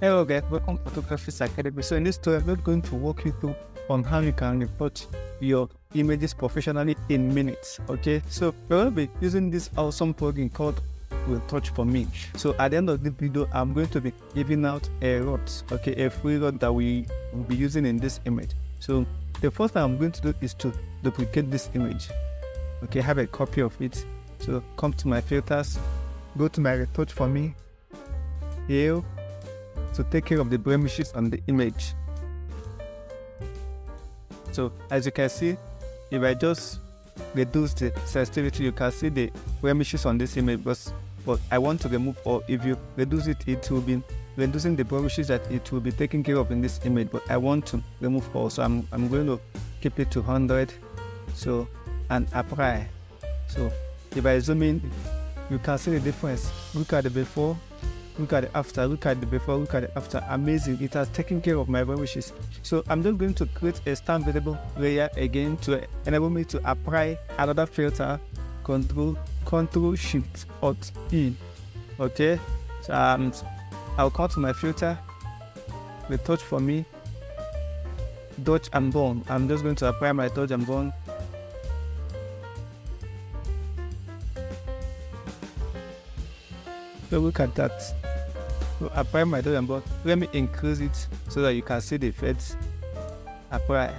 Hello guys, welcome to Photographies Academy. So in this tutorial, I'm not going to walk you through on how you can retouch your images professionally in minutes. Okay, so we're going to be using this awesome plugin called Retouch4me. So at the end of the video, I'm going to be giving out a rot, okay, a free rot that we will be using in this image. So the first thing I'm going to do is to duplicate this image. Okay, I have a copy of it. So come to my filters, go to my Retouch4me here. So take care of the blemishes on the image. So as you can see, if I just reduce the sensitivity, you can see the blemishes on this image, but I want to remove, or if you reduce it, it will be reducing the blemishes that it will be taking care of in this image, but I want to remove all. So I'm going to keep it to 100, so, and apply. So if I zoom in, you can see the difference. Look at the before, look at the after, look at the before, look at the after. Amazing, it has taken care of my blemishes. So I'm just going to create a stamp variable layer again to enable me to apply another filter. Ctrl Shift Alt E. Okay, so I'll come to my filter, Retouch4me, dodge and burn. I'm just going to apply my dodge and burn. So look at that. So apply my dodge and burn. Let me increase it so that you can see the effects. Apply.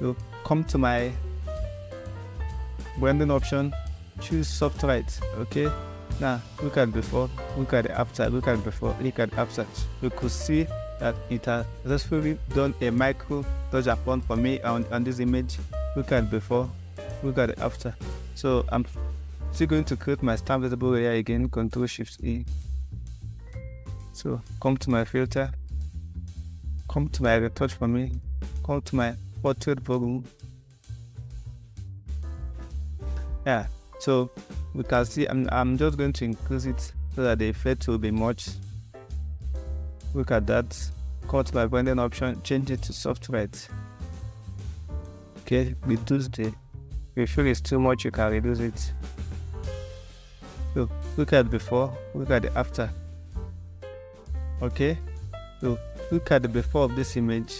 So come to my blending option, choose soft light. Okay, now look at before, look at the after, look at before, look at after. You could see that it has successfully done a micro dodge and burn for me on this image. Look at before, look at the after. So I'm still going to create my stamp visible layer again, Ctrl Shift E. So come to my filter, come to my Retouch4me, come to my portrait volume. Yeah, so we can see I'm just going to increase it so that the effect will be much. Look at that. Come to my blending option, change it to soft light. Okay, reduce the, if you feel it's too much, you can reduce it. So look at before, look at the after. Okay, so look at the before of this image,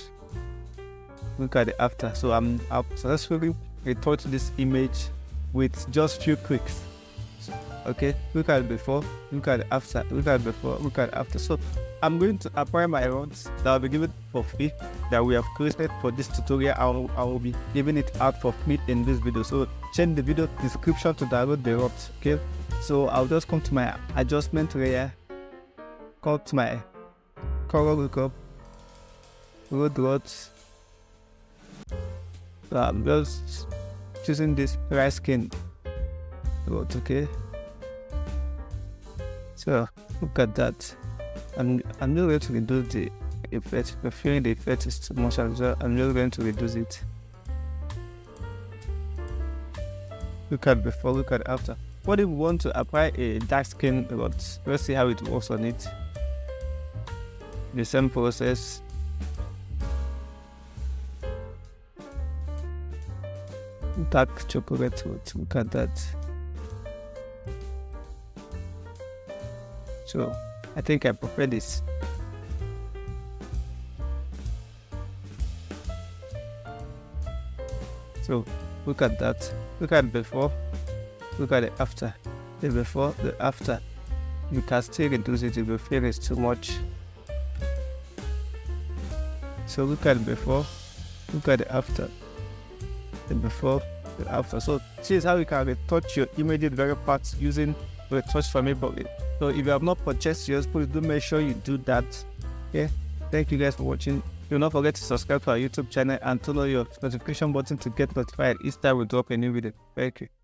look at the after. So I've successfully retouched this image with just few clicks. Okay, look at before, look at after, look at before, look at after. So I'm going to apply my rods that will be given for free, that we have created for this tutorial. I will be giving it out for free in this video. So check the video description to download the rods. Okay, so I'll just come to my adjustment layer, come to my color lookup, load rods. So I'm just choosing this light skin rod. Okay, so look at that. I'm not going to reduce the effect. I'm feeling the effect is too much as well. I'm just going to reduce it. Look at before, look at after. What if we want to apply a dark skin rod? Let's see how it works on it. The same process. Dark chocolate rod, look at that. So I think I prefer this. So look at that. Look at before, look at the after. The before, the after. You can still reduce it if you feel it's too much. So look at before, look at the after. The before, the after. So this is how you can retouch your images very fast using Retouch4me plugin. So if you have not purchased yours, please do make sure you do that. Okay, thank you guys for watching. Do not forget to subscribe to our YouTube channel and turn on your notification button to get notified each time we drop a new video. Thank you.